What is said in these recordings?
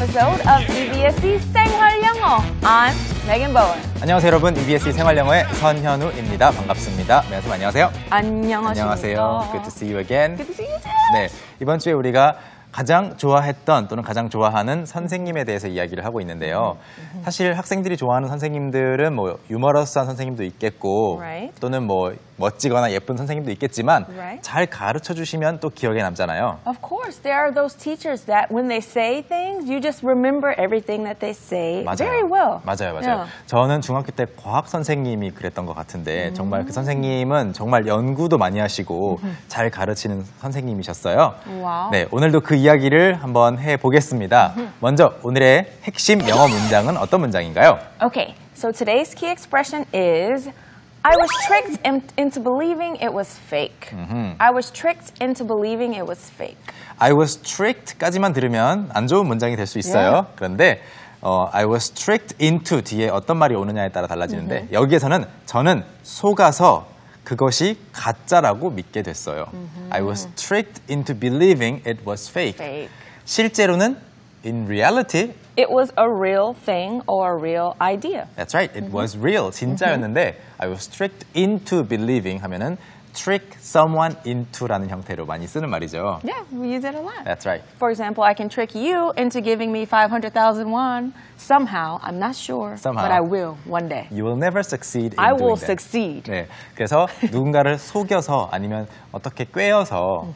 episode of EBSC 생활 영어. I'm Megan Bowen. 안녕하세요 여러분. EBSC 생활 영어의 선현우입니다. 반갑습니다. 네, 여러분 안녕하세요. 안녕하세요. Good to see you again. Good to see you too. 네, 이번 주에 우리가 가장 좋아했던 또는 가장 좋아하는 선생님에 대해서 이야기를 하고 있는데요. 사실 학생들이 좋아하는 선생님들은 뭐 유머러스한 선생님도 있겠고 또는 뭐 멋지거나 예쁜 선생님도 있겠지만 잘 가르쳐 주시면 또 기억에 남잖아요. Of course, there are those teachers that when they say things, you just remember everything that they say very well. 맞아요, 맞아요. 저는 중학교 때 과학 선생님이 그랬던 것 같은데 정말 그 선생님은 정말 연구도 많이 하시고 잘 가르치는 선생님이셨어요. 네, 오늘도 그 이야기를 한번 해보겠습니다. 먼저 오늘의 핵심 영어 문장은 어떤 문장인가요? Okay, so today's key expression is I was tricked into believing it was fake. I was tricked into believing it was fake. I was tricked까지만 들으면 안 좋은 문장이 될 수 있어요. Yeah. 그런데 I was tricked into 뒤에 어떤 말이 오느냐에 따라 달라지는데 여기에서는 저는 속아서 그것이 가짜라고 믿게 됐어요. I was tricked into believing it was fake. 실제로는 in reality it was a real thing or a real idea. That's right. It was real. 진짜였는데 I was tricked into believing 하면은 trick someone into라는 형태로 많이 쓰는 말이죠. Yeah, we use it a lot. That's right. For example, I can trick you into giving me 500,000 won. Somehow, I'm not sure, but I will one day. You will never succeed in doing that. I will succeed. 네, 그래서 누군가를 속여서 아니면 어떻게 꿰어서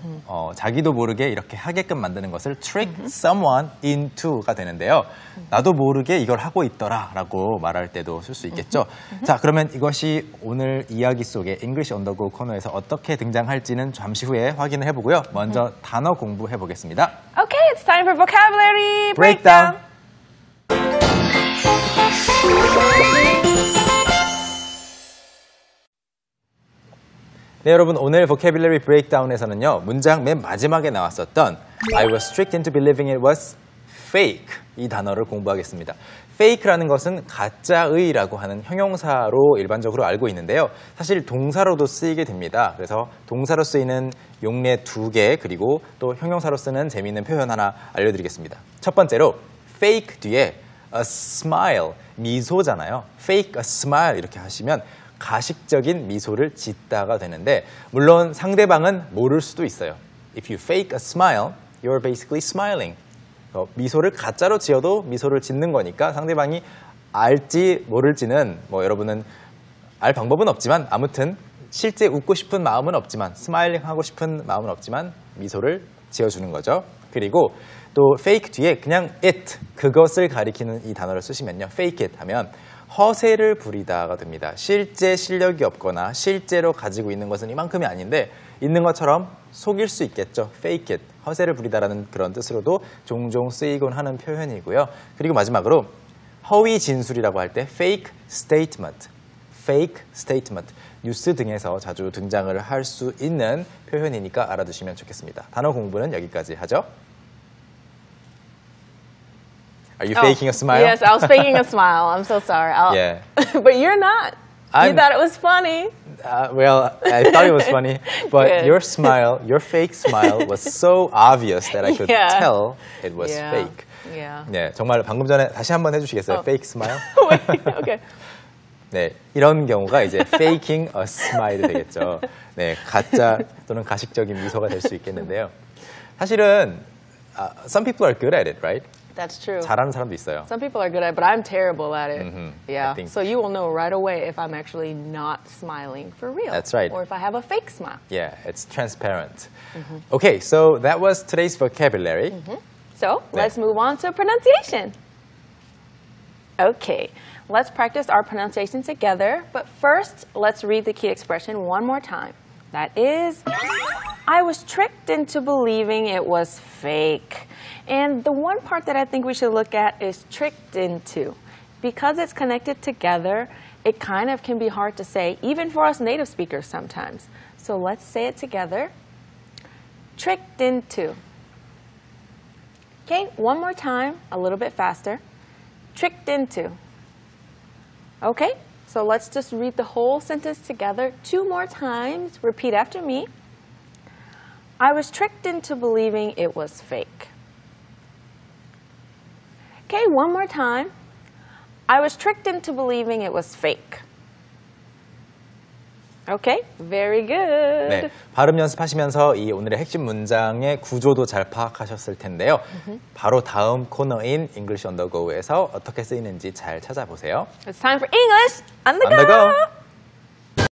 자기도 모르게 이렇게 하게끔 만드는 것을 trick someone into가 되는데요. 나도 모르게 이걸 하고 있더라라고 말할 때도 쓸 수 있겠죠. 자, 그러면 이것이 오늘 이야기 속의 English on the Go 코너에서 어떻게 등장할지는 잠시 후에 확인을 해보고요. 먼저 단어 공부해 보겠습니다. Okay, it's time for vocabulary breakdown. 네, 여러분 오늘 vocabulary breakdown에서는요. 문장 맨 마지막에 나왔었던 I was tricked into believing it was fake 이 단어를 공부하겠습니다. fake라는 것은 가짜의라고 하는 형용사로 일반적으로 알고 있는데요. 사실 동사로도 쓰이게 됩니다. 그래서 동사로 쓰이는 용례 2개 그리고 또 형용사로 쓰는 재미있는 표현 하나 알려드리겠습니다. 첫 번째로 fake 뒤에 a smile, 미소잖아요. fake a smile 이렇게 하시면 가식적인 미소를 짓다가 되는데 물론 상대방은 모를 수도 있어요. If you fake a smile, you're basically smiling. 미소를 가짜로 지어도 미소를 짓는 거니까 상대방이 알지 모를지는 뭐 여러분은 알 방법은 없지만 아무튼 실제 웃고 싶은 마음은 없지만 스마일링 하고 싶은 마음은 없지만 미소를 지어주는 거죠. 그리고 또 fake 뒤에 그냥 it, 그것을 가리키는 이 단어를 쓰시면요. fake it 하면 허세를 부리다가 됩니다. 실제 실력이 없거나 실제로 가지고 있는 것은 이만큼이 아닌데 있는 것처럼 속일 수 있겠죠. fake it, 허세를 부리다라는 그런 뜻으로도 종종 쓰이곤 하는 표현이고요. 그리고 마지막으로 허위 진술이라고 할 때 fake statement, fake statement, 뉴스 등에서 자주 등장을 할 수 있는 표현이니까 알아두시면 좋겠습니다. 단어 공부는 여기까지 하죠. Are you faking a smile? Yes, I was faking a smile. I'm so sorry. Yeah. But you're not. You thought it was funny. Well, I thought it was funny. But your smile, your fake smile was so obvious that I could tell it was fake. Yeah. 네, 정말 방금 전에 다시 한번 해주시겠어요? Fake smile? Okay. 네, 이런 경우가 이제 faking a smile 되겠죠. 네, 가짜 또는 가식적인 미소가 될 수 있겠는데요. 사실은 some people are good at it, right? That's true. 잘하는 사람도 있어요. Some people are good at it, but I'm terrible at it. Yeah. So you will know right away if I'm actually not smiling for real. That's right. Or if I have a fake smile. Yeah, it's transparent. Okay, so that was today's vocabulary. So let's move on to pronunciation. Okay, let's practice our pronunciation together. But first, let's read the key expression one more time. That is, I was tricked into believing it was fake. And the one part that I think we should look at is tricked into. Because it's connected together, it kind of can be hard to say, even for us native speakers sometimes. So let's say it together. Tricked into. Okay, one more time, a little bit faster. Tricked into. Okay, so let's just read the whole sentence together 2 more times. Repeat after me. I was tricked into believing it was fake. Okay, one more time. I was tricked into believing it was fake. Okay, very good. 네, 발음 연습하시면서 이 오늘의 핵심 문장의 구조도 잘 파악하셨을 텐데요. 바로 다음 코너인 English on the Go에서 어떻게 쓰이는지 잘 찾아보세요. It's time for English on the Go!